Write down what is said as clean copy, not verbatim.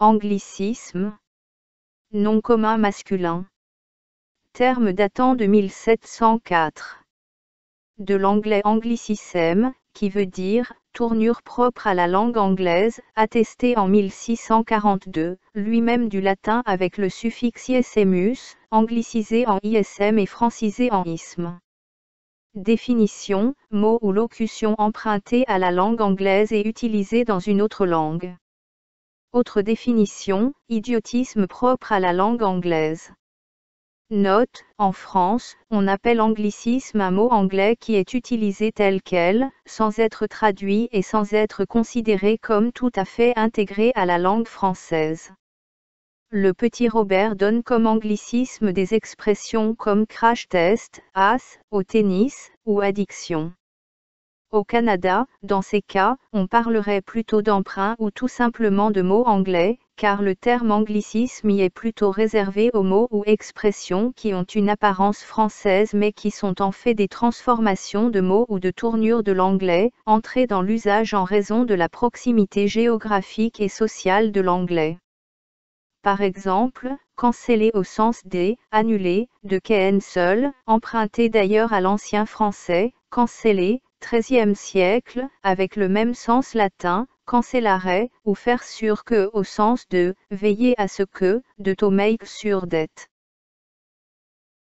Anglicisme. Nom commun masculin. Terme datant de 1704. De l'anglais anglicisme, qui veut dire « tournure propre à la langue anglaise », attestée en 1642, lui-même du latin avec le suffixe ismus, anglicisé en ism et francisé en isme. Définition, mot ou locution empruntée à la langue anglaise et utilisée dans une autre langue. Autre définition, idiotisme propre à la langue anglaise. Note, en France, on appelle anglicisme un mot anglais qui est utilisé tel quel, sans être traduit et sans être considéré comme tout à fait intégré à la langue française. Le Petit Robert donne comme anglicisme des expressions comme crash test, as, au tennis, ou addiction. Au Canada, dans ces cas, on parlerait plutôt d'emprunt ou tout simplement de mots anglais, car le terme anglicisme y est plutôt réservé aux mots ou expressions qui ont une apparence française mais qui sont en fait des transformations de mots ou de tournures de l'anglais, entrées dans l'usage en raison de la proximité géographique et sociale de l'anglais. Par exemple, canceller au sens des, annuler, de cancel, emprunté d'ailleurs à l'ancien français, canceller, XIIIe siècle, avec le même sens latin, cancellare, ou faire sûr que au sens de, veiller à ce que, de to make sure that.